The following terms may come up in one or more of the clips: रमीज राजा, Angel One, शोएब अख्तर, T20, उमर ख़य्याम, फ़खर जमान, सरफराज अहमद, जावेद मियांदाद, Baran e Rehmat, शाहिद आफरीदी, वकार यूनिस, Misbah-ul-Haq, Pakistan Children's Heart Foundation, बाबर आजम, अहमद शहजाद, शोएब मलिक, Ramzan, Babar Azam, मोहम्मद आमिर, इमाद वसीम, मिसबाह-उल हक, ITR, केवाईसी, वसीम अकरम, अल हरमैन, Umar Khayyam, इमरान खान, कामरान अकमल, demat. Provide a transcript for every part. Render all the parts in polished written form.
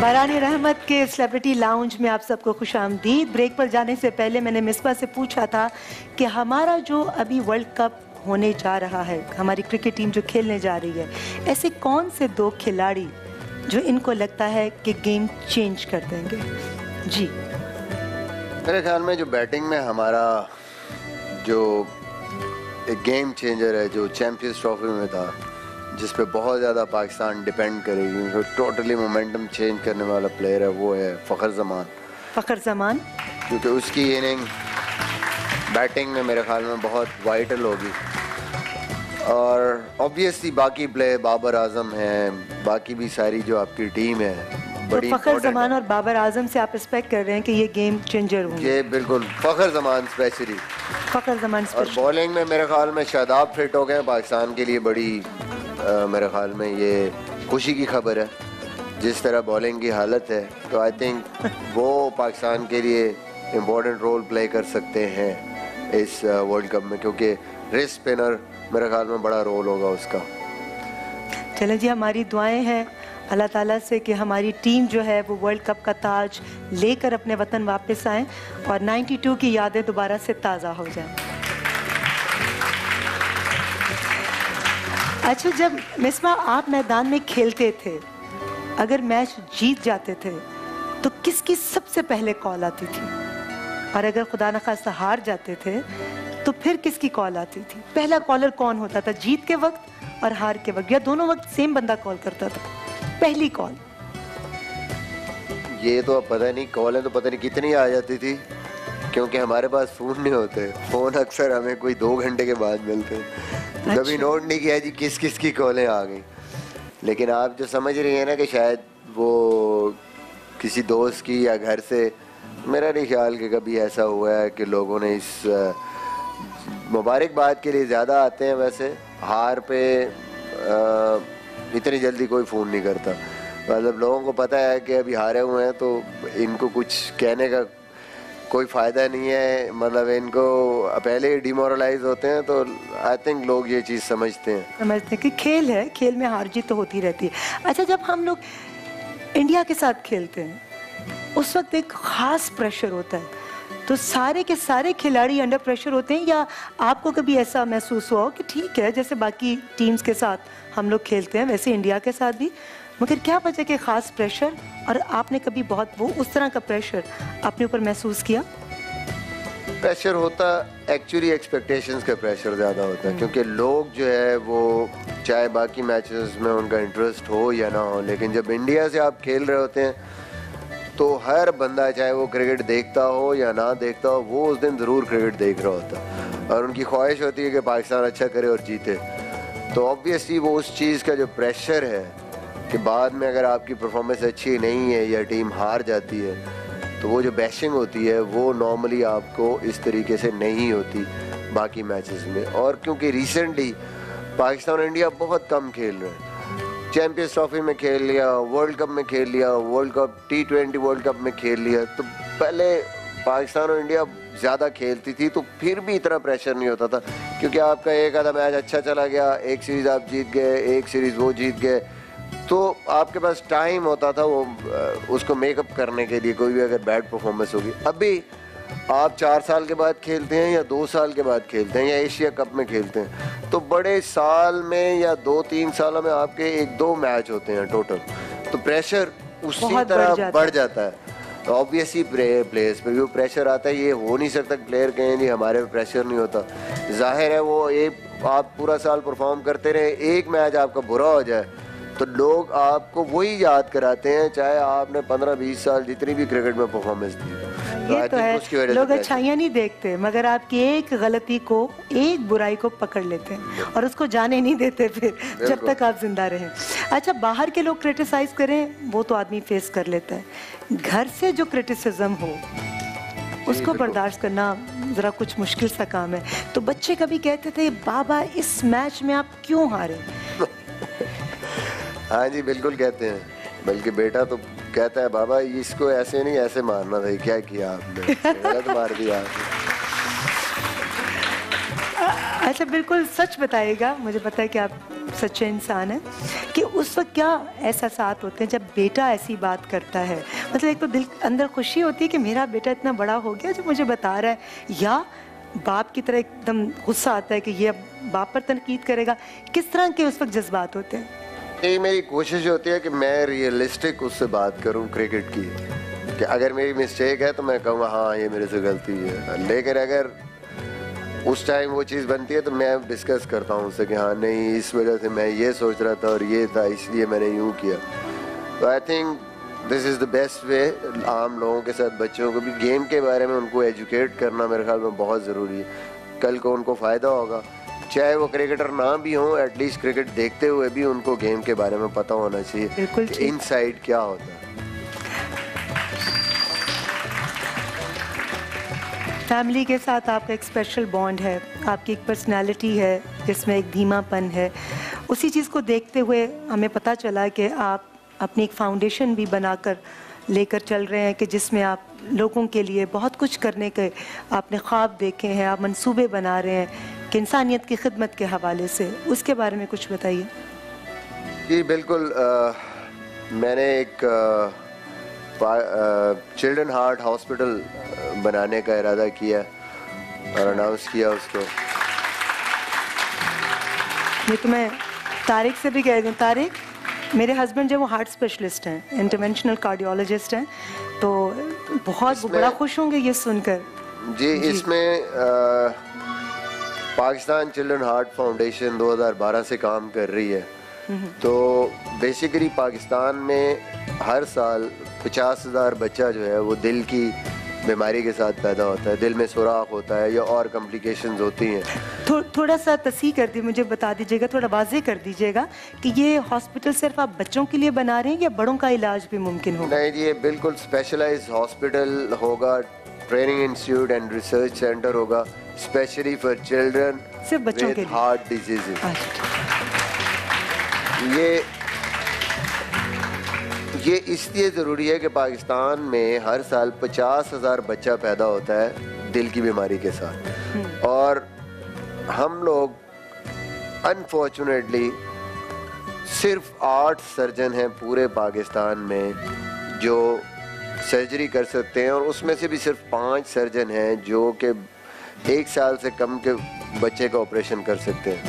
बरान ए रहमत के celebrity lounge में आप सबको खुश आमदीद। ब्रेक पर जाने से पहले मैंने मिसबा से पूछा था कि हमारा जो अभी वर्ल्ड कप होने जा रहा है, हमारी क्रिकेट टीम जो खेलने जा रही है, ऐसे कौन से दो खिलाड़ी जो इनको लगता है कि गेम चेंज कर देंगे? जी मेरे ख्याल में जो बैटिंग में हमारा जो एक गेम चेंजर है जो चैम्पियंस ट्रॉफी में था, जिस पे बहुत ज़्यादा पाकिस्तान डिपेंड करेगी, तो टोटली मोमेंटम चेंज करने वाला प्लेयर है, वो है फ़खर जमान। क्योंकि उसकी इनिंग बैटिंग में मेरे ख्याल में बहुत वाइटल होगी। और ऑब्वियसली बाकी प्लेयर बाबर आजम हैं, बाकी भी सारी जो आपकी टीम है बड़ी। तो फ़खर जमान और बाबर आजम से आप एक्सपेक्ट कर रहे हैं कि ये गेम चेंजर होंगे? ये बिल्कुल फ़खर जमान स्पेशली। और बॉलिंग में मेरे ख्याल में शादाब फिट हो गए, पाकिस्तान के लिए बड़ी मेरे ख्याल में ये खुशी की खबर है। जिस तरह बॉलिंग की हालत है, तो आई थिंक वो पाकिस्तान के लिए इम्पोर्टेंट रोल प्ले कर सकते हैं इस वर्ल्ड कप में, क्योंकि रिस्ट स्पिनर मेरे ख्याल में बड़ा रोल होगा उसका। चलें जी, हमारी दुआएं हैं अल्लाह ताला से कि हमारी टीम जो है वो वर्ल्ड कप का ताज लेकर अपने वतन वापस आए और 92 की यादें दोबारा से ताज़ा हो जाएँ। अच्छा, जब मिसबा आप मैदान में खेलते थे, अगर मैच जीत जाते थे तो किसकी सबसे पहले कॉल आती थी, और अगर खुदा न खास्ता हार जाते थे तो फिर किसकी कॉल आती थी? पहला कॉलर कौन होता था जीत के वक्त और हार के वक्त, या दोनों वक्त सेम बंदा कॉल करता था? पहली कॉल ये तो अब पता नहीं, कॉलें तो पता नहीं कितनी आ जाती थी, क्योंकि हमारे पास फ़ोन नहीं होते। फ़ोन अक्सर हमें कोई 2 घंटे के बाद मिलते हैं। अच्छा। कभी नोट नहीं किया जी किस किस की कॉलें आ गई, लेकिन आप जो समझ रही हैं ना कि शायद वो किसी दोस्त की या घर से, मेरा नहीं ख्याल कि कभी ऐसा हुआ है कि लोगों ने इस मुबारक बात के लिए ज़्यादा आते हैं। वैसे हार पे इतनी जल्दी कोई फ़ोन नहीं करता, मतलब लोगों को पता है कि अभी हारे हुए हैं तो इनको कुछ कहने का कोई फ़ायदा नहीं है, मतलब इनको पहले ही डिमोरलाइज होते हैं। तो आई थिंक लोग ये चीज़ समझते हैं कि खेल है, खेल में हार जीत तो होती रहती है। अच्छा, जब हम लोग इंडिया के साथ खेलते हैं उस वक्त एक ख़ास प्रेशर होता है, तो सारे के सारे खिलाड़ी अंडर प्रेशर होते हैं, या आपको कभी ऐसा महसूस हुआ हो कि ठीक है जैसे बाकी टीम्स के साथ हम लोग खेलते हैं वैसे इंडिया के साथ भी, मगर क्या वजह के ख़ास प्रेशर, और आपने कभी बहुत वो उस तरह का प्रेशर अपने ऊपर महसूस किया? प्रेशर होता एक्चुअली एक्सपेक्टेशंस का प्रेशर ज़्यादा होता है, क्योंकि लोग जो है वो चाहे बाकी मैचेस में उनका इंटरेस्ट हो या ना हो, लेकिन जब इंडिया से आप खेल रहे होते हैं तो हर बंदा चाहे वो क्रिकेट देखता हो या ना देखता हो, वो उस दिन ज़रूर क्रिकेट देख रहा होता है, और उनकी ख्वाहिश होती है कि पाकिस्तान अच्छा करे और जीते। तो ऑब्वियसली वो उस चीज़ का जो प्रेशर है कि बाद में अगर आपकी परफॉर्मेंस अच्छी नहीं है या टीम हार जाती है, तो वो जो बैशिंग होती है वो नॉर्मली आपको इस तरीके से नहीं होती बाकी मैचेस में। और क्योंकि रिसेंटली पाकिस्तान और इंडिया बहुत कम खेल रहे हैं, चैम्पियंस ट्रॉफी में खेल लिया, वर्ल्ड कप में खेल लिया, world cup T20 world cup में खेल लिया, तो पहले पाकिस्तान और इंडिया ज़्यादा खेलती थी तो फिर भी इतना प्रेशर नहीं होता था, क्योंकि आपका एक आधा मैच अच्छा चला गया, एक सीरीज़ आप जीत गए, एक सीरीज़ वो जीत गए, तो आपके पास टाइम होता था वो उसको मेकअप करने के लिए, कोई भी अगर बैड परफॉर्मेंस होगी। अभी आप 4 साल के बाद खेलते हैं या 2 साल के बाद खेलते हैं या एशिया कप में खेलते हैं, तो बड़े साल में या 2-3 सालों में आपके 1-2 मैच होते हैं टोटल, तो प्रेशर उसी तरह बढ़ जाता है। तो ऑब्वियसली प्लेयर्स पर भी वो प्रेशर आता है, ये हो नहीं सकता प्लेयर कहें नहीं हमारे पे प्रेशर नहीं होता। जाहिर है वो एक आप पूरा साल परफॉर्म करते रहे, एक मैच आपका बुरा हो जाए तो लोग आपको वही याद कराते हैं, चाहे आपने 15-20 साल जितनी भी क्रिकेट में परफॉर्मेंस दी। ये तो है, लोग अच्छाइयाँ नहीं देखते मगर आपकी एक गलती को, एक बुराई को पकड़ लेते हैं और उसको जाने नहीं देते फिर जब तक आप जिंदा रहें। अच्छा, बाहर के लोग क्रिटिसाइज करें वो तो आदमी फेस कर लेता है, घर से जो क्रिटिसिज्म हो उसको बर्दाश्त करना ज़रा कुछ मुश्किल सा काम है। तो बच्चे कभी कहते थे बाबा इस मैच में आप क्यों हारे? हाँ जी बिल्कुल कहते हैं, बल्कि बेटा तो कहता है बाबा इसको ऐसे नहीं ऐसे मारना था, क्या किया आपने, गलत मार दिया आपने। अच्छा बिल्कुल सच बताइएगा, मुझे पता है कि आप सच्चे इंसान हैं, कि उस वक्त क्या एहसासात होते हैं जब बेटा ऐसी बात करता है? मतलब एक तो दिल अंदर खुशी होती है कि मेरा बेटा इतना बड़ा हो गया जो मुझे बता रहा है, या बाप की तरह एकदम गुस्सा आता है कि ये अब बाप पर तनकीद करेगा? किस तरह के उस वक्त जज्बात होते हैं? ये मेरी कोशिश होती है कि मैं रियलिस्टिक उससे बात करूं क्रिकेट की, कि अगर मेरी मिस्टेक है तो मैं कहूँगा हाँ ये मेरे से गलती है, लेकिन अगर उस टाइम वो चीज़ बनती है तो मैं डिस्कस करता हूँ उससे कि हाँ नहीं इस वजह से मैं ये सोच रहा था और ये था इसलिए मैंने यूँ किया। तो I think this is the best way. आम लोगों के साथ बच्चों को भी गेम के बारे में उनको एजुकेट करना मेरे ख्याल में बहुत ज़रूरी है, कल को उनको फ़ायदा होगा, चाहे वो क्रिकेटर ना भी हों, एटलीस्ट क्रिकेट देखते हुए भी उनको गेम के बारे में पता होना चाहिए, इनसाइड क्या होता है। फैमिली के साथ आपका एक स्पेशल बॉन्ड है, आपकी एक पर्सनालिटी है जिसमें एक धीमापन है, उसी चीज़ को देखते हुए हमें पता चला कि आप अपनी एक फाउंडेशन भी बनाकर लेकर चल रहे हैं कि जिसमें आप लोगों के लिए बहुत कुछ करने के आपने ख्वाब देखे हैं, आप मंसूबे बना रहे हैं कि इंसानियत की खिदमत के हवाले से, उसके बारे में कुछ बताइए। जी बिल्कुल, मैंने एक चिल्ड्रन हार्ट हॉस्पिटल बनाने का इरादा किया और अनाउंस किया उसको। ये तो मैं तारिक से भी कह दूँ, तारिक मेरे हस्बैंड जो वो हार्ट स्पेशलिस्ट हैं, इंटरवेंशनल कार्डियोलॉजिस्ट हैं, तो बहुत बड़ा खुश होंगे ये सुनकर। जी, इसमें पाकिस्तान चिल्ड्रन हार्ट फाउंडेशन 2012 से काम कर रही है, तो बेसिकली पाकिस्तान में हर साल 50,000 बच्चा जो है वो दिल की बीमारी के साथ पैदा होता है, दिल में सुराख होता है या और कॉम्प्लिकेशंस होती हैं। थोड़ा सा तस्ही कर दी, मुझे बता दीजिएगा, थोड़ा वाजे कर दीजिएगा कि ये हॉस्पिटल सिर्फ आप बच्चों के लिए बना रहे हैं या बड़ों का इलाज भी मुमकिन होगा? नहीं जी, ये बिल्कुल स्पेशलाइज हॉस्पिटल होगा, training institute and research centre होगा, specially for children with heart diseases. ये इसलिए ज़रूरी है कि पाकिस्तान में हर साल 50,000 बच्चा पैदा होता है दिल की बीमारी के साथ, और हम लोग अनफॉर्चुनेटली सिर्फ 8 सर्जन हैं पूरे पाकिस्तान में जो सर्जरी कर सकते हैं, और उसमें से भी सिर्फ 5 सर्जन हैं जो कि 1 साल से कम के बच्चे का ऑपरेशन कर सकते हैं।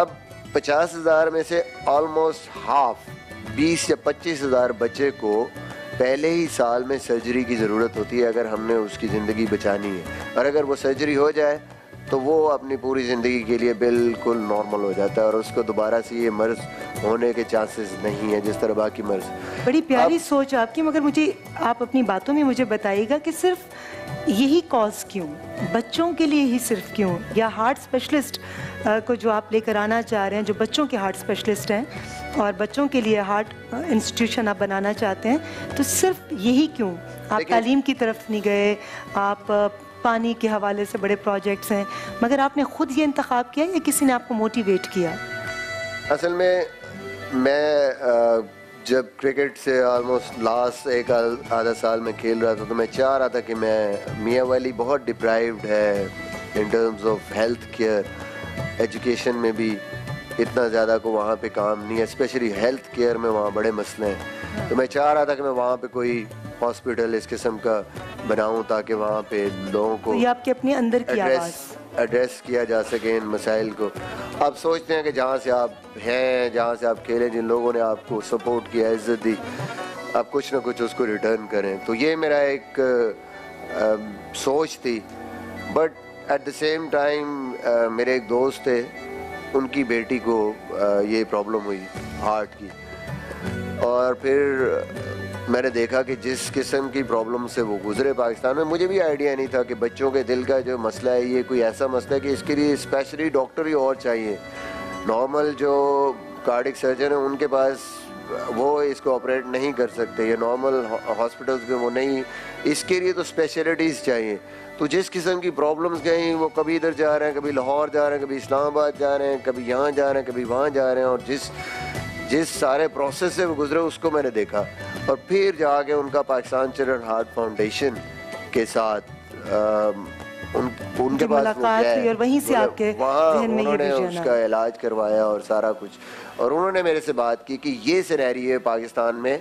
अब 50,000 में से ऑलमोस्ट हाफ 20,000 या 25,000 बच्चे को पहले ही साल में सर्जरी की ज़रूरत होती है अगर हमने उसकी ज़िंदगी बचानी है, और अगर वो सर्जरी हो जाए तो वो अपनी पूरी ज़िंदगी के लिए बिल्कुल नॉर्मल हो जाता है और उसको दोबारा से ये मर्ज़ होने के चांसेस नहीं है जिस तरह बाकी मर्ज़। बड़ी प्यारी सोच आपकी, मगर मुझे आप अपनी बातों में मुझे बताइएगा कि सिर्फ यही कॉज क्यों, बच्चों के लिए ही सिर्फ क्यों, या हार्ट स्पेशलिस्ट को जो आप लेकर आना चाह रहे हैं जो बच्चों के हार्ट स्पेशलिस्ट हैं और बच्चों के लिए हार्ट इंस्टीट्यूशन आप बनाना चाहते हैं, तो सिर्फ यही क्यों? आप तालीम की तरफ नहीं गए, आप पानी के हवाले से बड़े प्रोजेक्ट्स हैं, मगर आपने ख़ुद ये इंतखाब किया या किसी ने आपको मोटिवेट किया? असल में मैं जब क्रिकेट से ऑलमोस्ट लास्ट एक आधा साल में खेल रहा था, तो मैं चाह रहा था कि मैं मियांवाली बहुत डिप्राइव्ड है in terms of health care, education में भी इतना ज़्यादा को वहाँ पे काम नहीं है, स्पेशली हेल्थ केयर में वहाँ बड़े मसले हैं, तो मैं चाह रहा था कि मैं वहाँ पे कोई हॉस्पिटल इस किस्म का बनाऊँ ताकि वहाँ पे लोगों को ये आपके अपने अंदर की एड्रेस किया जा सके इन मसाइल को। आप सोचते हैं कि जहाँ से आप हैं, जहाँ से आप खेलें, जिन लोगों ने आपको सपोर्ट किया, इज्जत दी, आप कुछ ना कुछ उसको रिटर्न करें, तो ये मेरा एक सोच थी। But at the same time मेरे एक दोस्त थे, उनकी बेटी को ये प्रॉब्लम हुई हार्ट की, और फिर मैंने देखा कि जिस किस्म की प्रॉब्लम से वो गुजरे पाकिस्तान में, मुझे भी आइडिया नहीं था कि बच्चों के दिल का जो मसला है ये कोई ऐसा मसला है कि इसके लिए स्पेशली डॉक्टर ही और चाहिए। नॉर्मल जो कार्डियक सर्जन है उनके पास वो इसको ऑपरेट नहीं कर सकते, ये नॉर्मल हॉस्पिटल्स में वो नहीं, इसके लिए तो स्पेशलिटीज़ चाहिए। तो जिस किस्म की प्रॉब्लम्स गई, वो कभी इधर जा रहे हैं, कभी लाहौर जा रहे हैं, कभी इस्लामाबाद जा रहे हैं, कभी यहाँ जा रहे हैं, कभी वहाँ जा रहे हैं, और जिस सारे प्रोसेस से वो गुजरे उसको मैंने देखा, और फिर जाके उनका पाकिस्तान चिल्ड्रन हार्ट फाउंडेशन के साथ उनके मुलाकात हुई और वहीं से आपके जहन में ये उसका इलाज करवाया और सारा कुछ। और उन्होंने मेरे से बात की कि ये सिनेरियो है पाकिस्तान में,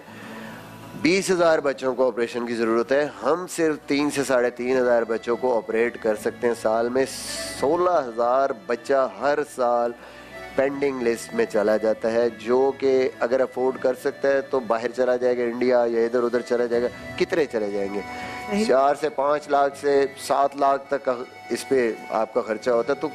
20,000 बच्चों को ऑपरेशन की ज़रूरत है, हम सिर्फ 3 से 3,500 बच्चों को ऑपरेट कर सकते हैं साल में। 16,000 बच्चा हर साल पेंडिंग लिस्ट में चला जाता है, जो कि अगर अफोर्ड कर सकता है तो बाहर चला जाएगा, इंडिया या इधर उधर चला जाएगा। कितने चले जाएंगे? 4 से 5 लाख से 7 लाख तक इस पर आपका खर्चा होता है। तो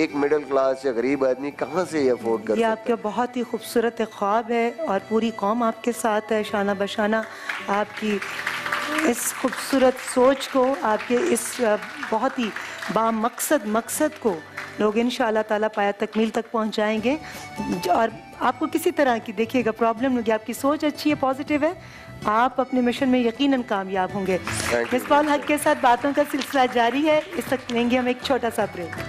एक मिडिल क्लास या गरीब आदमी कहाँ से ये अफोर्ड कर सकता है? आपका बहुत ही खूबसूरत ख्वाब है और पूरी कौम आपके साथ है। शाना बशाना आपकी इस खूबसूरत सोच को, आपके इस बहुत ही बामकसद मकसद को लोग इंशाअल्लाह ताला पाया तकमील तक पहुँच जाएंगे। और आपको किसी तरह की देखिएगा प्रॉब्लम होगी, आपकी सोच अच्छी है, पॉजिटिव है, आप अपने मिशन में यकीनन कामयाब होंगे। मिसबाह-उल हक के साथ बातों का सिलसिला जारी है, इस वक्त लेंगे हम एक छोटा सा ब्रेक।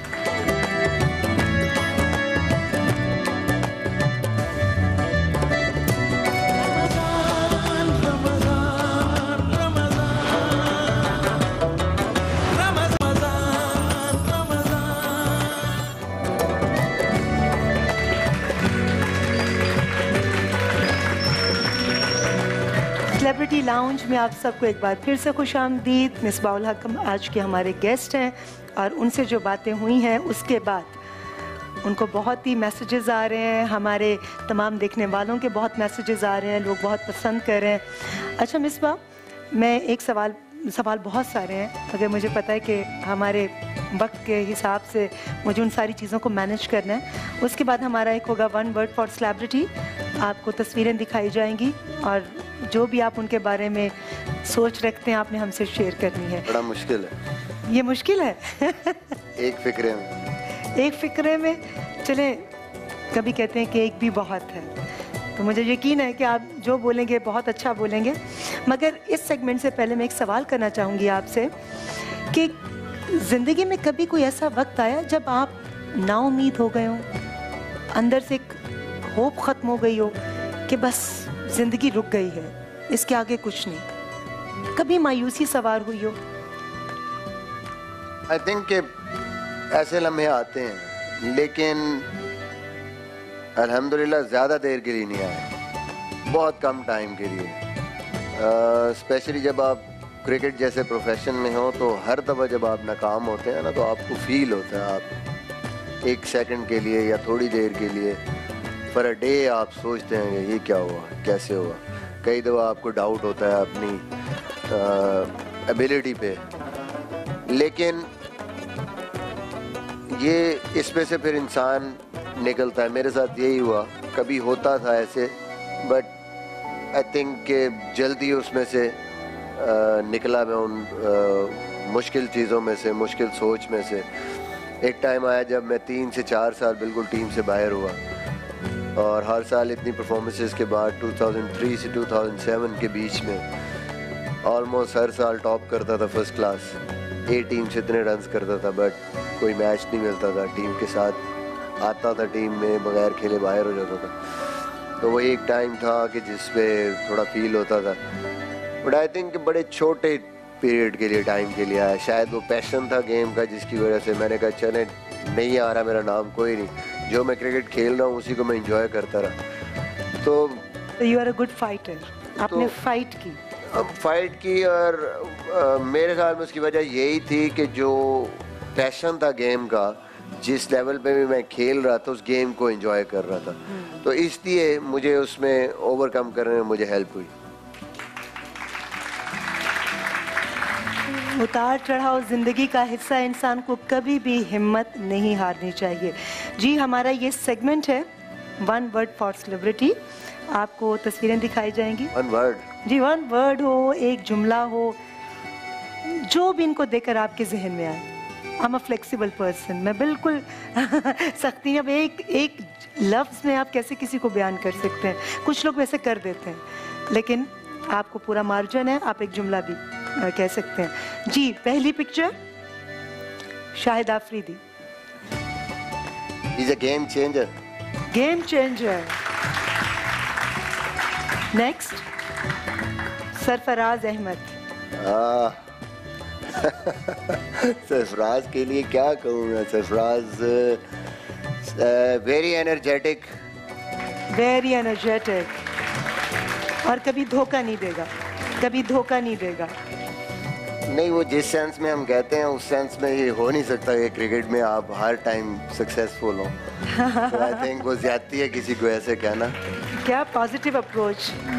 सेलिब्रिटी लाउंज में आप सबको एक बार फिर से खुशामदीद। मिसबाह-उल हक आज के हमारे गेस्ट हैं और उनसे जो बातें हुई हैं उसके बाद उनको बहुत ही मैसेजेस आ रहे हैं, हमारे तमाम देखने वालों के बहुत मैसेजेस आ रहे हैं, लोग बहुत पसंद कर रहे हैं। अच्छा मिसबाह, मैं एक सवाल बहुत सारे हैं, अगर मुझे पता है कि हमारे वक्त के हिसाब से मुझे उन सारी चीज़ों को मैनेज करना है। उसके बाद हमारा एक होगा 1 word फॉर सेलिब्रिटी, आपको तस्वीरें दिखाई जाएंगी और जो भी आप उनके बारे में सोच रखते हैं आपने हमसे शेयर करनी है। बड़ा मुश्किल है ये, मुश्किल है। एक फिक्रे में चले, कभी कहते हैं कि एक भी बहुत है, तो मुझे यकीन है कि आप जो बोलेंगे बहुत अच्छा बोलेंगे। मगर इस सेगमेंट से पहले मैं एक सवाल करना चाहूँगी आपसे कि ज़िंदगी में कभी कोई ऐसा वक्त आया जब आप नाउमीद हो गए हो, अंदर से एक होप ख़त्म हो गई हो कि बस ज़िंदगी रुक गई है, इसके आगे कुछ नहीं, कभी मायूसी सवार हुई हो? आई थिंक कि ऐसे लम्हे आते हैं, लेकिन अल्हम्दुलिल्लाह ज़्यादा देर के लिए नहीं आए, बहुत कम टाइम के लिए। स्पेशली जब आप क्रिकेट जैसे प्रोफेशन में हो तो हर दफ़ा जब आप नाकाम होते हैं ना तो आपको फील होता है, आप एक सेकंड के लिए या थोड़ी देर के लिए पर डे आप सोचते हैं ये क्या हुआ, कैसे हुआ। कई दफ़ा आपको डाउट होता है अपनी एबिलिटी पे, लेकिन ये इसमें से फिर इंसान निकलता है। मेरे साथ यही हुआ, कभी होता था ऐसे, बट आई थिंक के जल्दी उसमें से निकला मैं उन मुश्किल चीज़ों में से, मुश्किल सोच में से। एक टाइम आया जब मैं 3 से 4 साल बिल्कुल टीम से बाहर हुआ और हर साल इतनी परफॉर्मेंसेस के बाद 2003 से 2007 के बीच में ऑलमोस्ट हर साल टॉप करता था, फर्स्ट क्लास ए टीम से इतने रन्स करता था, बट कोई मैच नहीं मिलता था, टीम के साथ आता था, टीम में बगैर खेले बाहर हो जाता था। तो वही एक टाइम था कि जिसपे थोड़ा फील होता था, बट आई थिंक बड़े छोटे पीरियड के लिए, टाइम के लिए आया। शायद वो पैशन था गेम का जिसकी वजह से मैंने कहा चले नहीं आ रहा मेरा नाम, कोई नहीं, जो मैं क्रिकेट खेल रहा हूँ उसी को मैं इंजॉय करता रहा। तो you are a good fighter, आपने फाइट की, अब फाइट की। और मेरे ख्याल में उसकी वजह यही थी कि जो पैशन था गेम का, जिस लेवल पे भी मैं खेल रहा था उस गेम को इंजॉय कर रहा था, तो इसलिए मुझे उसमें ओवरकम करने में मुझे हेल्प हुई। उतार चढ़ाव ज़िंदगी का हिस्सा, इंसान को कभी भी हिम्मत नहीं हारनी चाहिए। जी हमारा ये सेगमेंट है 1 word फॉर सेलिब्रिटी, आपको तस्वीरें दिखाई जाएंगी। 1 word जी, 1 word हो, एक जुमला हो, जो भी इनको देखकर आपके जहन में आए। I am a flexible person, मैं बिल्कुल सख्ती, अब एक लफ्ज़ में आप कैसे किसी को बयान कर सकते हैं, कुछ लोग वैसे कर देते हैं, लेकिन आपको पूरा मार्जिन है, आप एक जुमला भी कह सकते हैं। जी पहली picture, शाहिद आफरीदी। He's a game changer. Game changer. Next, सरफराज अहमद। Sarfaraz के लिए क्या कहूँ मैं, सरफराज वेरी एनर्जेटिक और कभी धोखा नहीं देगा, नहीं वो जिस सेंस में हम कहते हैं उस सेंस में ये हो नहीं सकता कि क्रिकेट में आप हर टाइम सक्सेसफुल हो। तो आई थिंक वो ज़्यादती है किसी को ऐसे कहना। क्या पॉजिटिव अप्रोच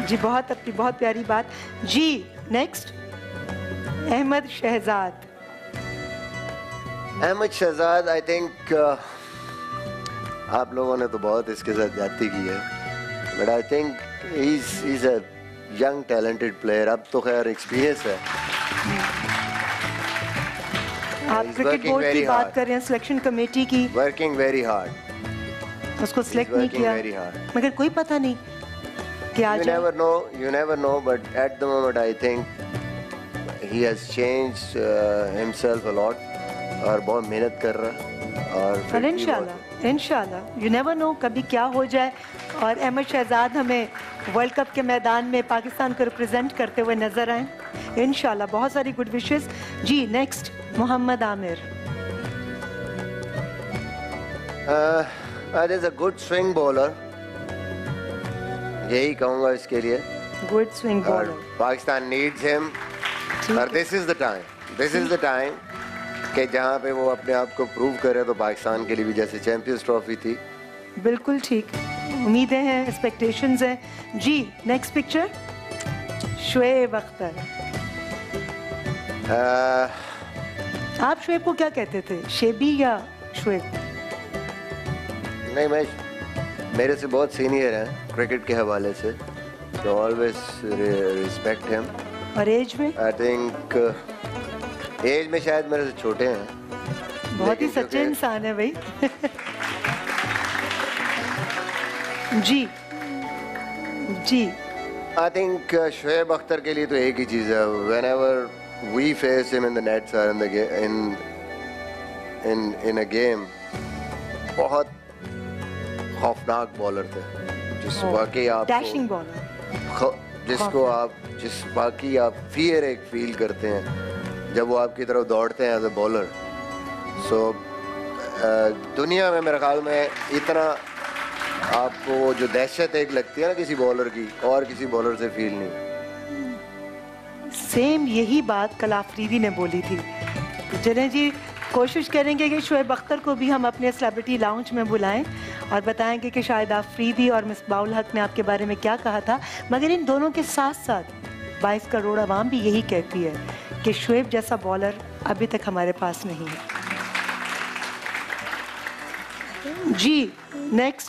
जी, बहुत प्यारी बात जी। Next अहमद शहजाद। I think आप लोगों ने तो बहुत इसके साथ ज़्यादती की है, but I think he is a young talented player. अब तो खैर एक्सपीरियंस है। आप क्रिकेट बोर्ड की बात कर रहे हैं, सिलेक्शन कमेटी की, वर्किंग वेरी हार्ड, उसको सिलेक्ट नहीं किया, मगर कोई पता नहीं कि आज you never know, but at the moment I think he has changed himself a lot और बहुत मेहनत कर रहा है। और इंशाल्लाह यू नेवर नो कभी क्या हो जाए। और अहमद शहजाद हमें वर्ल्ड कप के मैदान में पाकिस्तान को रिप्रेजेंट करते हुए नजर आए इंशाल्लाह। बहुत सारी गुड विशेस जी। Next मोहम्मद आमिर। Is a good swing bowler, यही कहूँगा इसके लिए, good swing bowler. Pakistan needs him और दिस इज द टाइम कि जहाँ पे वो अपने आप को प्रूव करे, तो पाकिस्तान के लिए भी जैसे चैंपियंस ट्रॉफी थी। बिल्कुल ठीक, उम्मीदें हैं, एक्सपेक्टेशंस हैं जी। Next picture शोएब अख्तर। आप शोएब को क्या कहते थे, शेबी या शोएब? नहीं, मैं मेरे से बहुत सीनियर हैं क्रिकेट के हवाले से, तो ऑलवेज रिस्पेक्ट हिम। और एज में आई थिंक एज में शायद मेरे से छोटे हैं। बहुत ही सच्चे इंसान है भाई। जी जी, आई थिंक शोएब अख्तर के लिए तो एक ही चीज़ है, whenever we face him in the nets और इन अ गेम, बहुत खौफनाक बॉलर थे, जिस बाकी आप फियर एक फील करते हैं जब वो आपकी तरफ दौड़ते हैं एज ए बॉलर। सो दुनिया में मेरे ख्याल में इतना आपको जो दहशत एक लगती है ना किसी बॉलर की, और किसी बॉलर से फील नहीं। सेम यही बात कल आफरीदी ने बोली थी। चलें जी, कोशिश करेंगे कि शोएब अख्तर को भी हम अपने सेलिब्रिटी लाउंज में बुलाएं और बताएंगे कि शाहिद आफरीदी और मिसबाउल हक ने आपके बारे में क्या कहा था। मगर इन दोनों के साथ साथ 22 करोड़ आवाम भी यही कहती है कि शोएब जैसा बॉलर अभी तक हमारे पास नहीं है जी। नेक्स्ट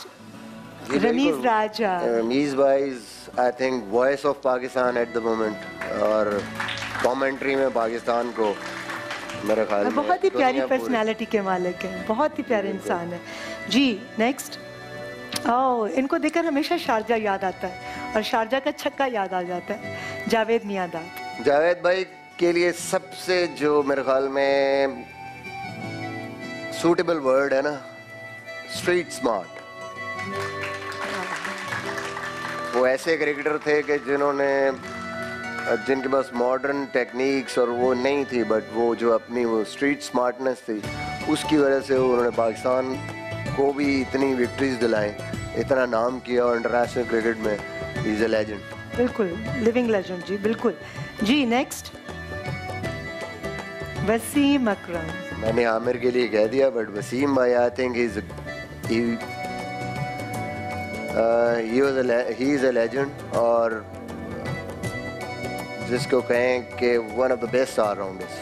रमीज राजा। रमीज भाई I think voice of Pakistan at the moment, और कमेंट्री में पाकिस्तान को मेरे ख्याल में बहुत ही प्यारी पर्सनालिटी के मालिक हैं, बहुत ही प्यारे इंसान हैं जी। नेक्स्ट इनको देखकर हमेशा शारजा याद आता है और शारजा का छक्का याद आ जाता है, जावेद मियांदाद। जावेद भाई के लिए सबसे जो मेरे ख्याल में सूटेबल वर्ड है ना, स्ट्रीट स्मार्ट। वो ऐसे क्रिकेटर थे कि जिनके पास मॉडर्न टेक्निक्स और वो नहीं थी, बट वो जो अपनी वो स्ट्रीट स्मार्टनेस थी, उसकी वजह से उन्होंने पाकिस्तान को भी इतनी विक्ट्रीज दिलाई, इतना नाम किया, और इंटरनेशनल क्रिकेट में इज अ लेजेंड, बिल्कुल लिविंग लेजेंड जी, बिल्कुल जी। नेक्स्ट वसीम अकरम। मैंने आमिर के लिए कह दिया, बट वसीम भाई I think he is a legend, और जिसको कहें कि one of the best allrounders,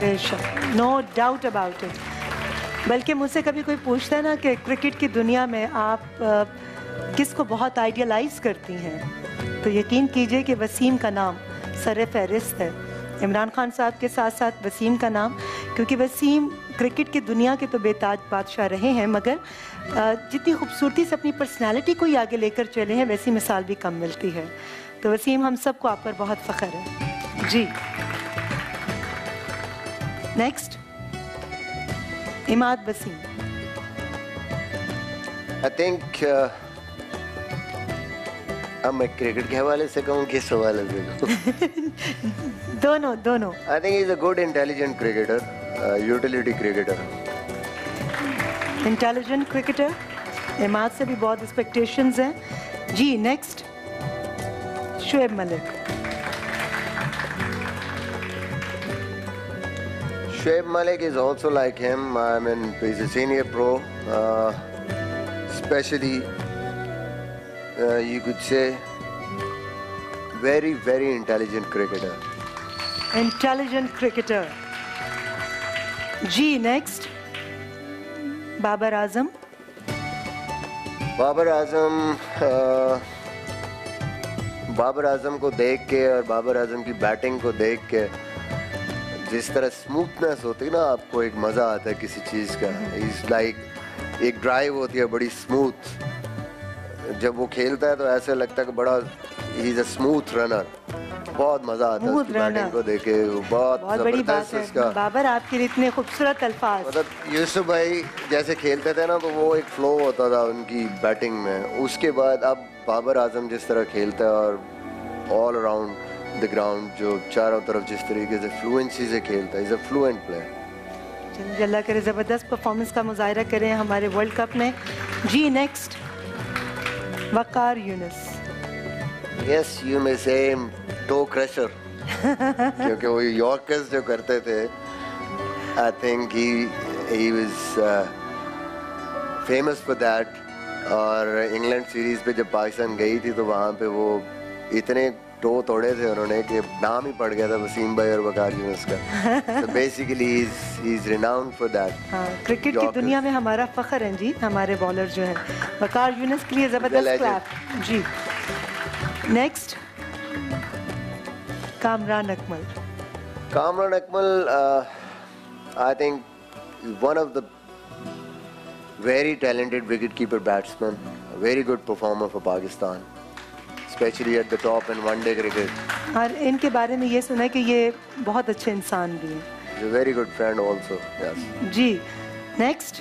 बेशक, नो डाउट अबाउट इट। बल्कि मुझसे कभी कोई पूछता है ना कि क्रिकेट की दुनिया में आप किसको बहुत आइडियलाइज करती हैं, तो यकीन कीजिए कि वसीम का नाम सर फहरिस्त है, इमरान खान साहब के साथ साथ वसीम का नाम, क्योंकि वसीम क्रिकेट की दुनिया के तो बेताज बादशाह रहे हैं, मगर जितनी खूबसूरती से अपनी पर्सनालिटी को ही आगे लेकर चले हैं, वैसी मिसाल भी कम मिलती है। तो वसीम, हम सबको आप पर बहुत फ़ख्र है जी। Next इमाद वसीम। I think अब मैं क्रिकेट के हवाले से कहूँ, किस हवाले से दोनों। I think he's a good, intelligent cricketer, utility cricketer. Intelligent cricketer. Imad से भी बहुत expectations हैं। जी, next, शोएब मलिक। Shoaib Malik is also like him. I mean, he's a senior pro. Especially, you could say, very, very intelligent cricketer. Intelligent cricketer. G, next. Babar Azam. Babar Azam को देख के और बाबर आजम की batting को देख के जिस तरह स्मूथनेस होती है ना, आपको एक मज़ा आता है किसी चीज़ का. इस लाइक एक ड्राइव होती है बड़ी स्मूथ. जब वो खेलता है तो ऐसे लगता है कि बड़ा ही इज़ अ स्मूथ रनर. बहुत मज़ा आता है उसकी बैटिंग को देखे. बहुत ज़बरदस्त उसका. बाबर आपके लिए इतने खूबसूरत अल्फाज. मतलब यूसुफ भाई जैसे खेलते थे ना तो वो एक फ्लो होता था उनकी बैटिंग में. उसके बाद अब बाबर आजम जिस तरह खेलता है और ऑल अराउंड द ग्राउंड जो चारों तरफ जिस तरीके से फ्लुएंसी से खेलता है, इज अ फ्लुएंट प्लेयर. चलिए अल्लाह करे ज़बरदस्त परफॉर्मेंस का मुजाहरा करें हमारे वर्ल्ड कप में. जी, next, वकार यूनिस. Yes, you may say toe crusher. क्योंकि वो यॉर्कर्स जो करते थे, I think he was famous for that. और इंग्लैंड सीरीज़ पे जब पाकिस्तान गई थी तो वहाँ पे वो इतने टो तोड़े थे उन्होंने कि नाम ही पड़ गया था वसीम भाई और वकार यूनिस का. तो basically he is renowned for that. Cricket की दुनिया में हमारा फखर है जी हमारे बॉलर जो हैं. वकार यूनिस के लिए जबरदस्त क्लैप. जी, next, कामरान अकमल. I think one of the very talented wicket keeper batsman, very good performer for Pakistan, especially at the top in one-day cricket. और इनके बारे में ये सुना है कि ये बहुत अच्छे इंसान भी हैं. He's a very good friend also. Yes. Ji, next,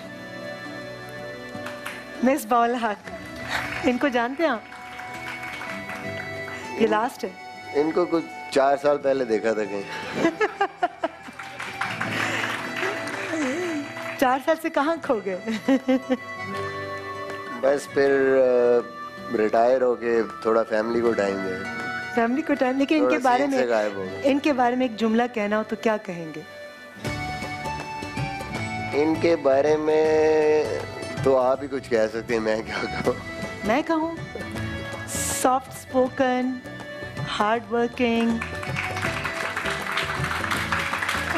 Misbah-ul-Haq. इनको जानते हैं आप? ये लास्ट है. इनको कुछ 4 साल पहले देखा था कहीं. 4 साल से कहाँ खो गए? बस फिर रिटायर होके थोड़ा फैमिली को टाइम दे. फैमिली को टाइम. लेकिन इनके बारे में एक जुमला कहना हो तो क्या कहेंगे? इनके बारे में तो आप ही कुछ कह सकते हैं. मैं क्या कहूँ? मैं कहूँ soft spoken, hard working,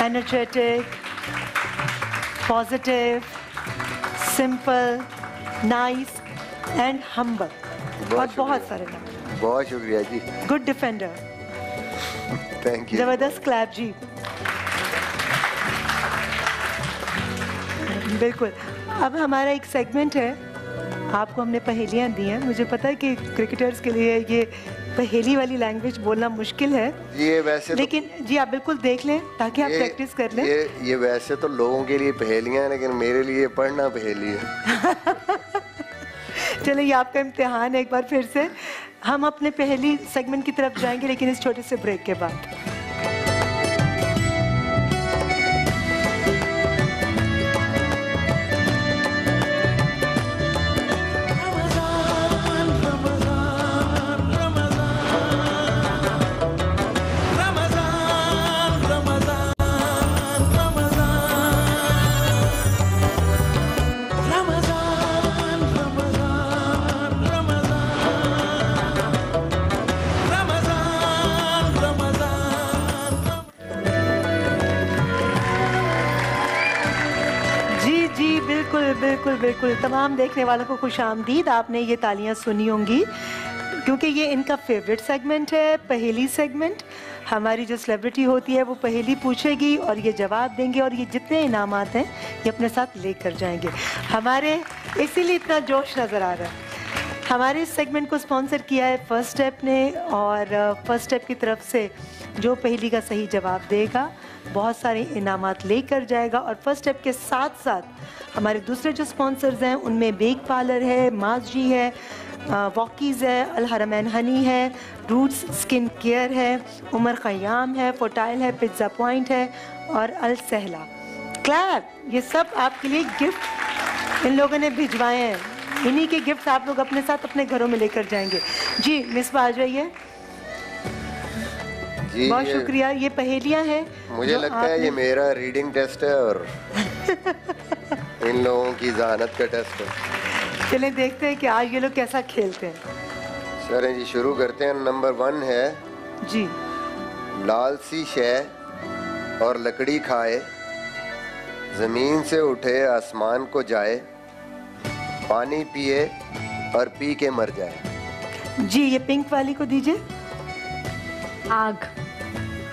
energetic, positive, simple, nice and humble. बहुत सारे नाम. बहुत शुक्रिया जी. Good defender. Thank you. जबरदस्त क्लैप. जी बिल्कुल. अब हमारा एक सेगमेंट है. आपको हमने पहेलियाँ दी हैं. मुझे पता है कि क्रिकेटर्स के लिए ये पहेली वाली लैंग्वेज बोलना मुश्किल है ये वैसे, लेकिन तो जी आप बिल्कुल देख लें ताकि आप प्रैक्टिस कर लें. ये वैसे तो लोगों के लिए पहेलियाँ हैं लेकिन मेरे लिए पढ़ना पहेली है. चलिए, आपका इम्तिहान है एक बार फिर से. हम अपने पहली सेगमेंट की तरफ जाएंगे लेकिन इस छोटे से ब्रेक के बाद. बिल्कुल. तमाम देखने वालों को खुश आमदीद. आपने ये तालियां सुनी होंगी क्योंकि ये इनका फेवरेट सेगमेंट है, पहेली सेगमेंट. हमारी जो सेलिब्रिटी होती है वो पहेली पूछेगी और ये जवाब देंगे और ये जितने इनामात हैं ये अपने साथ लेकर जाएंगे. हमारे इसीलिए इतना जोश नज़र आ रहा है. हमारे इस सेगमेंट को स्पॉन्सर किया है फर्स्ट स्टेप ने और फर्स्ट स्टेप की तरफ से जो पहेली का सही जवाब देगा बहुत सारे इनामात लेकर जाएगा. और फर्स्ट स्टेप के साथ साथ हमारे दूसरे जो स्पॉन्सर्स हैं उनमें बेक पार्लर है, माज़जी है, वॉकीज़ है, अल हरमैन हनी है, रूट्स स्किन केयर है, उमर ख़य्याम है, फुर्टाइल है, पिज़्ज़ा पॉइंट है और अल सहला। क्लैप, ये सब आपके लिए गिफ्ट इन लोगों ने भिजवाए हैं। इन्हीं के गिफ्ट आप लोग अपने साथ अपने घरों में लेकर जाएंगे। जी मिसबाह आ जाइए। बहुत शुक्रिया। ये पहेलियां हैं, मुझे लगता है ये मेरा रीडिंग टेस्ट है और इन लोगों की जहानत का टेस्ट है। चले देखते हैं कि आज ये लोग कैसा खेलते हैं। सर जी शुरू करते हैं। नंबर 1 है जी, लाल सी शय और लकड़ी खाए, जमीन से उठे आसमान को जाए, पानी पिए और पी के मर जाए। जी ये पिंक वाली को दीजिए। आग।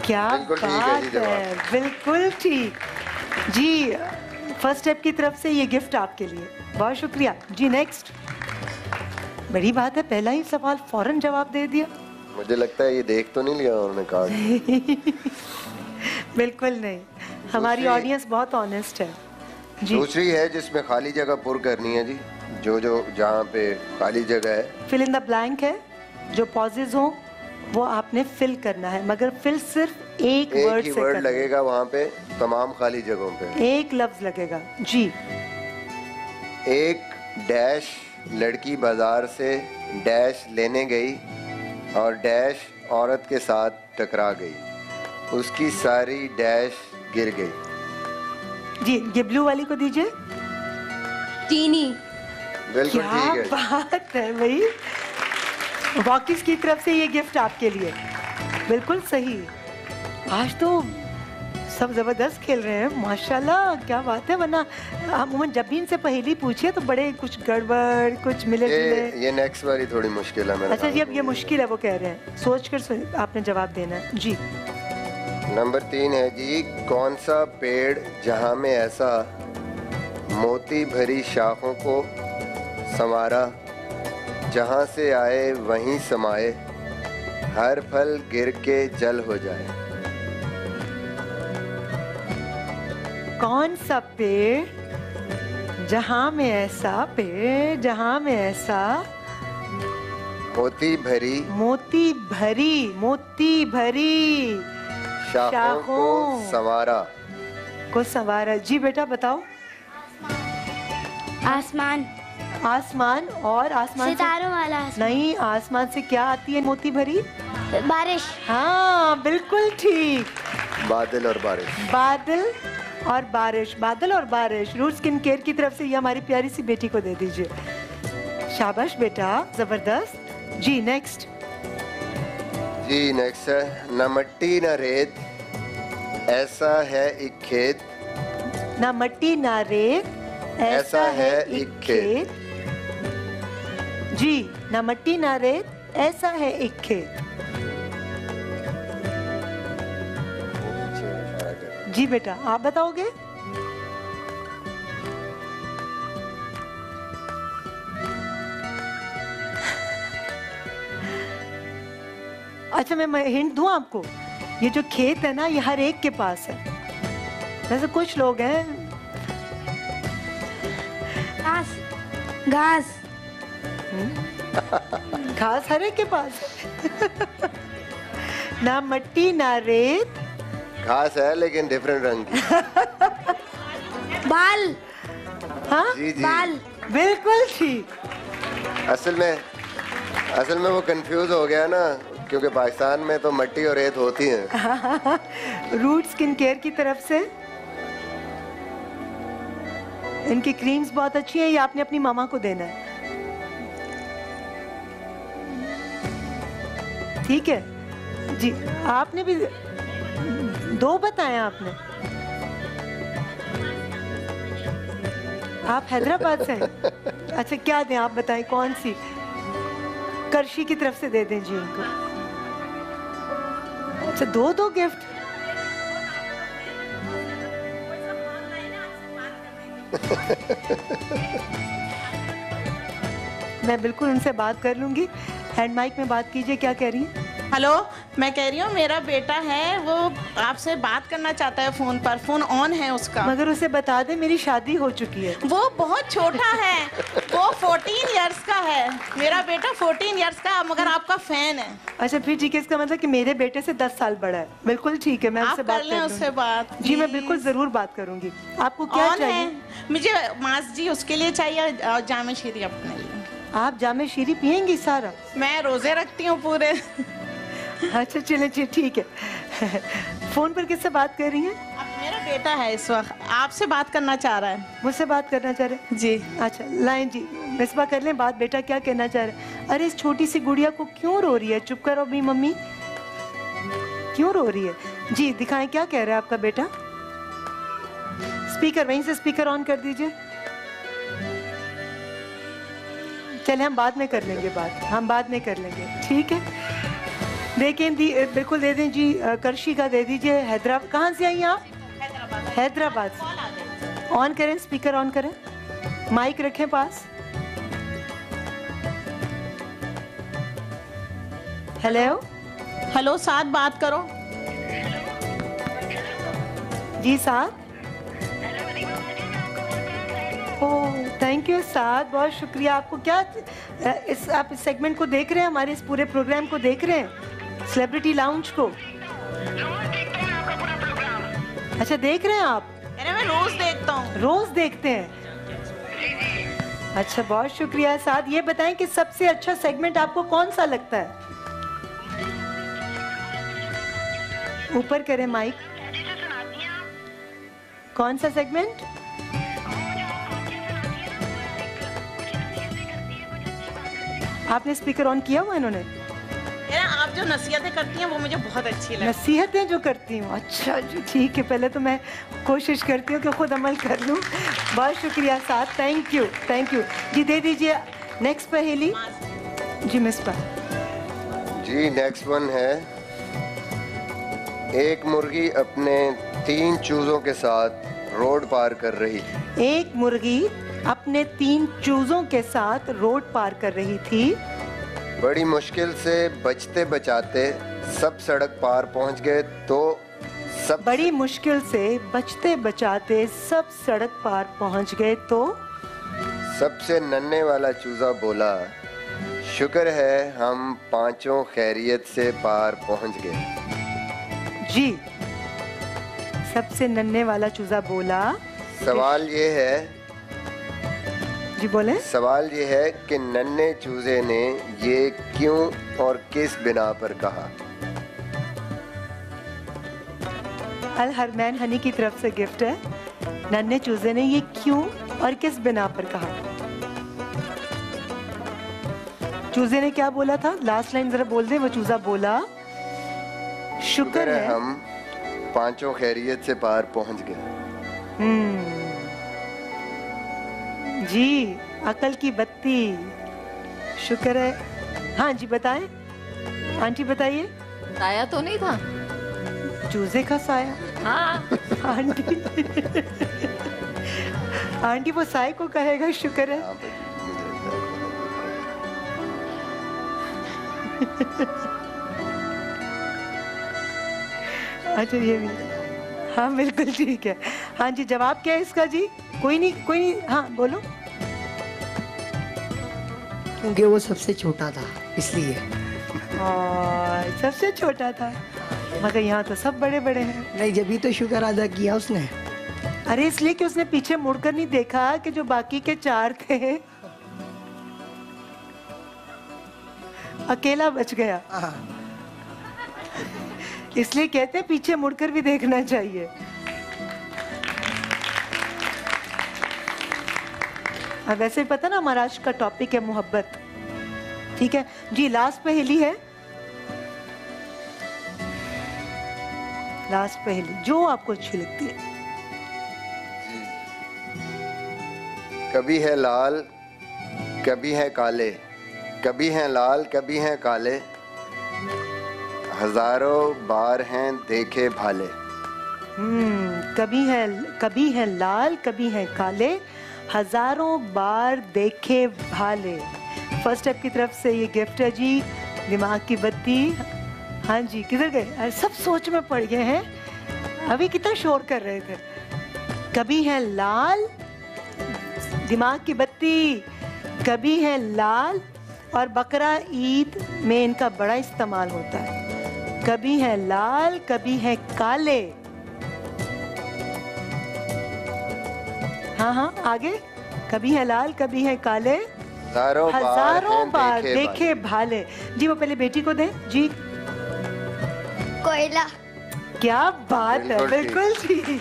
क्या बात है, बिल्कुल ठीक। जी फर्स्ट स्टेप की तरफ से ये गिफ्ट आपके लिए, बहुत शुक्रिया। जी नेक्स्ट। बड़ी बात है, पहला ही सवाल फौरन जवाब दे दिया। मुझे लगता है ये देख तो नहीं लिया उन्होंने कार्ड। बिल्कुल नहीं, हमारी ऑडियंस बहुत ऑनेस्ट है। जी दूसरी है जिसमें खाली जगह पुर करनी है जी, जो जहाँ पे खाली जगह है, फिल इन द ब्लैंक है, जो पॉजेज हों वो आपने फिल करना है, मगर फिल सिर्फ एक वर्ड से वर्ड लगेगा वहाँ पे, तमाम खाली जगहों पे एक लफ्ज लगेगा। जी एक डैश लड़की बाजार से डैश लेने गई और डैश औरत के साथ टकरा गई, उसकी सारी डैश गिर गई। जी ये ब्लू वाली को दीजिए। चीनी। बिल्कुल ठीक है। क्या बात है भाई, वॉकिस की तरफ से ये गिफ्ट आपके लिए, बिल्कुल सही। आज तो सब ज़बरदस्त खेल रहे हैं माशाल्लाह, क्या बात है, वरना अमूमन जब भी इनसे पहेली पूछिए तो बड़े कुछ गड़बड़ कुछ मिले जुले। ये नेक्स्ट वाली थोड़ी मुश्किल है मेरा। अच्छा जी अब ये मुश्किल है वो कह रहे हैं, सोच कर आपने जवाब देना है। जी नंबर 3 है जी, कौन सा पेड़ जहाँ में ऐसा मोती भरी शाखों को संवारा, जहाँ से आए वहीं समाए, हर फल गिर के जल हो जाए। कौन सा पेड़ जहाँ में ऐसा, पेड़ जहाँ में ऐसा मोती भरी, मोती भरी, मोती भरी शाखों को संवारा, को संवारा। जी बेटा बताओ। आसमान। आसमान। और आसमान सितारों वाला आसमान। नहीं, आसमान से क्या आती है मोती भरी? बारिश। हाँ बिल्कुल ठीक, बादल और बारिश, बादल और बारिश, बादल और बारिश। रूट स्किन केयर की तरफ से ये हमारी प्यारी सी बेटी को दे दीजिए। शाबाश बेटा, जबरदस्त। जी नेक्स्ट। जी नेक्स्ट है, न मट्टी न रेत ऐसा है एक खेत, न मट्टी न रेत ऐसा है एक खेत। जी ना मट्टी ना रेत ऐसा है एक खेत। जी बेटा आप बताओगे। अच्छा मैं हिंट दूं आपको, ये जो खेत है ना ये हर एक के पास है, वैसे कुछ लोग हैं। घास, घास, घास हर एक के पास। ना मट्टी ना रेत, घास है लेकिन डिफरेंट रंग की। बाल। हाँ जी जी बाल, बिल्कुल ठीक। असल में वो कंफ्यूज हो गया ना, क्योंकि पाकिस्तान में तो मट्टी और रेत होती है। रूट स्किन केयर की तरफ से इनकी क्रीम्स बहुत अच्छी है, ये आपने अपनी मामा को देना है, ठीक है। जी आपने भी 2 बताए आपने, आप हैदराबाद से हैं। अच्छा क्या दें आप बताएं, कौन सी? करशी की तरफ से दे दें जी इनको। अच्छा 2 गिफ्ट। मैं बिल्कुल उनसे बात कर लूंगी। हैंड माइक में बात कीजिए, क्या कह रही हैं? हेलो, मैं कह रही हूँ मेरा बेटा है वो आपसे बात करना चाहता है फोन पर, फोन ऑन है उसका, मगर उसे बता दे मेरी शादी हो चुकी है। वो बहुत छोटा है, वो 14 ईयर इयर्स का है, मेरा बेटा 14 इयर्स का, मगर आपका फैन है। अच्छा फिर ठीक है, इसका मतलब कि मेरे बेटे से 10 साल बड़ा है। बिल्कुल ठीक है, मैं आपसे बात कर लें उससे बात। जी मैं बिल्कुल ज़रूर बात करूंगी। आपको क्या चाहिए? मुझे माज़जी उसके लिए चाहिए और जामे शीरी अपने लिए। आप जामे शीरी पियेंगी? सारा मैं रोजे रखती हूँ पूरे। अच्छा चले जी ठीक है। फोन पर किससे बात कर रही है? मेरा बेटा है इस वक्त, आपसे बात करना चाह रहा है। मुझसे बात करना चाह रहे हैं? जी। अच्छा लाइन जी मिसबा कर लें बात, बेटा क्या कहना चाह रहे हैं? अरे इस छोटी सी गुड़िया को क्यों रो रही है? चुप करो भी मम्मी, क्यों रो रही है? जी दिखाएं क्या कह रहा है आपका बेटा। स्पीकर वहीं से स्पीकर ऑन कर दीजिए। चले हम बाद में कर लेंगे बात, हम बाद में कर लेंगे ठीक है। देखें दी बिल्कुल दे दें जी, करशी का दे दीजिए। हैदराबाद कहाँ से आई आप? हैदराबाद से। ऑन करें स्पीकर, ऑन करें, माइक रखें पास। हेलो हेलो साथ बात करो जी। साथ थैंक यू साथ, बहुत शुक्रिया आपको। क्या इस आप इस सेगमेंट को देख रहे हैं, हमारे इस पूरे प्रोग्राम को देख रहे हैं, सेलिब्रिटी लाउंज को? अच्छा देख रहे हैं आप? अरे मैं रोज देखता हूँ। रोज देखते हैं? अच्छा बहुत शुक्रिया साथ। ये बताएं कि सबसे अच्छा सेगमेंट आपको कौन सा लगता है? ऊपर करें माइक। कौन सा सेगमेंट? आपने स्पीकर ऑन किया हुआ? इन्होंने आप जो नसीहतें करती हैं वो मुझे बहुत अच्छी लगती हैं। नसीहतें जो करती हूँ? अच्छा जी ठीक है, पहले तो मैं कोशिश करती हूँ कि खुद अमल कर लूँ। बहुत शुक्रिया साथ, थैंक यू थैंक यू। जी दे दीजिए नेक्स्ट पहेली जी मिसबा जी। नेक्स्ट वन है, एक मुर्गी अपने 3 चूजों के साथ रोड पार कर रही थी। एक मुर्गी अपने 3 चूजों के साथ रोड पार कर रही थी। बड़ी मुश्किल से बचते बचाते सब सड़क पार पहुंच गए तो सब बड़ी मुश्किल से बचते बचाते सब सड़क पार पहुंच गए तो सबसे नन्हे वाला चूजा बोला, शुक्र है हम पांचों खैरियत से पार पहुंच गए। जी सबसे नन्हे वाला चूजा बोला। सवाल ये है जी बोले, सवाल ये है कि नन्हे चूजे ने ये क्यों और किस बिना पर कहा? अल हरमैन हनी की तरफ से गिफ्ट है। नन्हे चूजे ने ये क्यों और किस बिना पर कहा? चूजे ने क्या बोला था? लास्ट लाइन जरा बोल दे। वो चूजा बोला शुक्र है हम पांचों खैरियत से पार पहुंच गए। जी अकल की बत्ती, शुक्र है। हाँ जी बताएं आंटी, बताइए। साया तो नहीं था? चूजे का साया? हाँ आंटी। आंटी वो साय को कहेगा शुक्र है। अच्छा ये भी हाँ बिल्कुल ठीक है। हाँ जी जवाब क्या है इसका? जी कोई नहीं कोई नहीं, हाँ बोलो। क्योंकि वो सबसे छोटा था इसलिए। और सबसे छोटा था, मगर यहाँ तो सब बड़े बड़े हैं। नहीं जब भी तो शुक्र अदा किया उसने। अरे इसलिए कि उसने पीछे मुड़कर नहीं देखा कि जो बाकी के 4 थे अकेला बच गया। इसलिए कहते हैं पीछे मुड़कर भी देखना चाहिए। वैसे पता ना हमारा आज का टॉपिक है मोहब्बत। ठीक है जी लास्ट पहेली है, लास्ट पहेली जो आपको अच्छी लगती है। कभी है लाल कभी है काले, कभी है लाल कभी है काले, हजारों बार हैं देखे भाले। कभी है लाल कभी है काले, हजारों बार देखे भाले। फर्स्ट स्टेप की तरफ से ये गिफ्ट है जी, दिमाग की बत्ती। हाँ जी किधर गए? अरे सब सोच में पड़ गए हैं, अभी कितना शोर कर रहे थे। कभी है लाल, दिमाग की बत्ती, कभी है लाल, और बकरा ईद में इनका बड़ा इस्तेमाल होता है। कभी है लाल, कभी है काले। हाँ हाँ आगे। कभी है लाल, कभी है काले, हजारों बार देखे भाले। जी वो पहले बेटी को दे। जी कोयला। क्या बात है, बिल्कुल जी।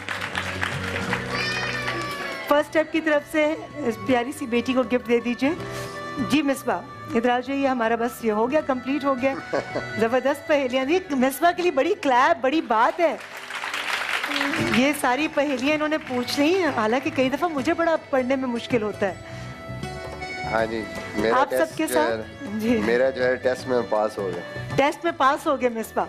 फर्स्ट स्टेप की तरफ से इस प्यारी सी बेटी को गिफ्ट दे दीजिए। जी मिसबाह इधर आ जाइए। हमारा बस ये हो गया, कंप्लीट हो गया। जबरदस्त पहेलियाँ दी। मिसबाह के लिए बड़ी क्लैप, बड़ी बात है। ये सारी पहेलियाँ इन्होंने पूछ ली हैं, हालांकि कई दफ़ा मुझे बड़ा पढ़ने में मुश्किल होता है। हाँ जी, मेरा आप सबके साथ जी। मेरा जो है टेस्ट में पास हो गया। टेस्ट में पास हो गया मिसबाह।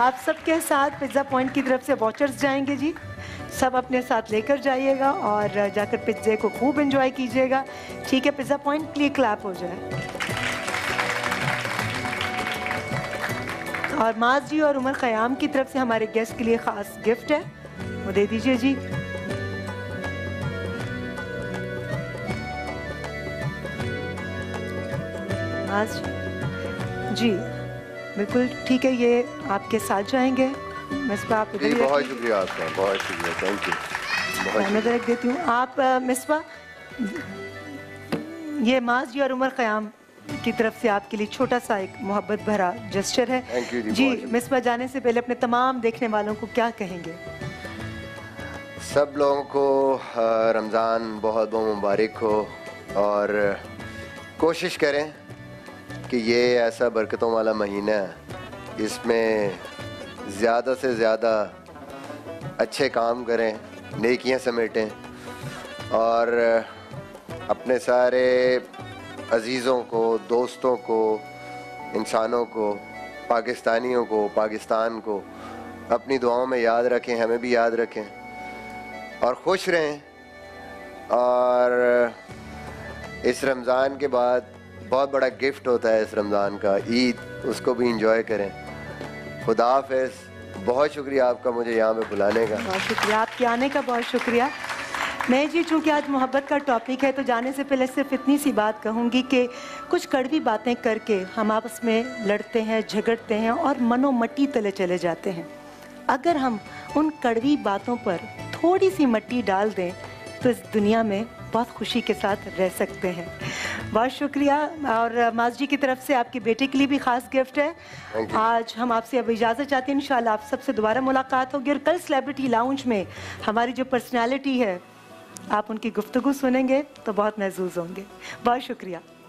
आप सबके साथ पिज्जा पॉइंट की तरफ से वाचर्स जाएंगे जी। सब अपने साथ लेकर जाइएगा और जाकर पिज्जे को खूब एंजॉय कीजिएगा। ठीक है, पिज्जा पॉइंट के लिए क्लैप हो जाए। और माज़जी और उमर खयाम की तरफ से हमारे गेस्ट के लिए खास गिफ्ट है, वो दे दीजिए जी। माज़जी जी बिल्कुल ठीक है, ये आपके साथ जाएंगे। मिसबाह आप जी, बहुत शुक्रिया आपका, बहुत शुक्रिया, थैंक यू। मैं डायरेक्ट देती हूँ। आप मिसबाह, ये माज़जी और उमर ख़याम की तरफ से आपके लिए छोटा सा एक मोहब्बत भरा जेस्चर है। थैंक यू जी। मिसबाह जाने से पहले अपने तमाम देखने वालों को क्या कहेंगे? सब लोगों को रमज़ान बहुत बहुत मुबारक हो, और कोशिश करें कि ये ऐसा बरकतों वाला महीना है, इसमें ज़्यादा से ज़्यादा अच्छे काम करें, नेकियां समेटें, और अपने सारे अजीज़ों को, दोस्तों को, इंसानों को, पाकिस्तानियों को, पाकिस्तान को अपनी दुआओं में याद रखें, हमें भी याद रखें, और खुश रहें। और इस रमज़ान के बाद बहुत बड़ा गिफ्ट होता है इस रमज़ान का, ईद, उसको भी इंजॉय करें। खुदा हाफिज़, बहुत शुक्रिया आपका मुझे यहाँ पे बुलाने का। बहुत शुक्रिया आपके आने का, बहुत शुक्रिया। मैं जी चूँकि आज मोहब्बत का टॉपिक है, तो जाने से पहले सिर्फ इतनी सी बात कहूँगी कि कुछ कड़वी बातें करके हम आपस में लड़ते हैं, झगड़ते हैं, और मनोमट्टी तले चले जाते हैं। अगर हम उन कड़वी बातों पर थोड़ी सी मिट्टी डाल दें तो इस दुनिया में बहुत खुशी के साथ रह सकते हैं। बहुत शुक्रिया। और माज़जी की तरफ से आपके बेटे के लिए भी ख़ास गिफ्ट है। आज हम आपसे अब इजाज़त चाहते हैं। इंशाल्लाह आप सबसे दोबारा मुलाकात होगी, और कल सेलिब्रिटी लाउंज में हमारी जो पर्सनालिटी है, आप उनकी गुफ्तगू सुनेंगे तो बहुत महसूस होंगे। बहुत शुक्रिया।